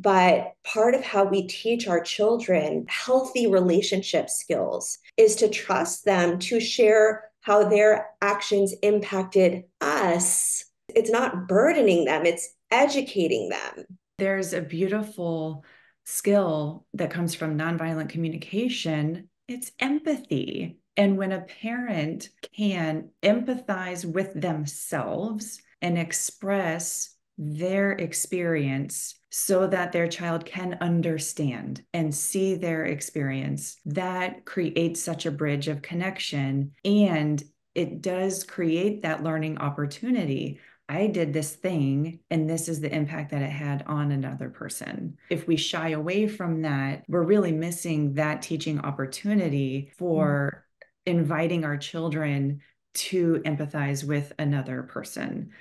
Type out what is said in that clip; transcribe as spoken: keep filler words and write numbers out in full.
But part of how we teach our children healthy relationship skills is to trust them to share how their actions impacted us. It's not burdening them, it's educating them. There's a beautiful skill that comes from nonviolent communication. It's empathy. And when a parent can empathize with themselves and express their experience so that their child can understand and see their experience, that creates such a bridge of connection. And it does create that learning opportunity. I did this thing, and this is the impact that it had on another person. If we shy away from that, we're really missing that teaching opportunity for inviting our children to empathize with another person.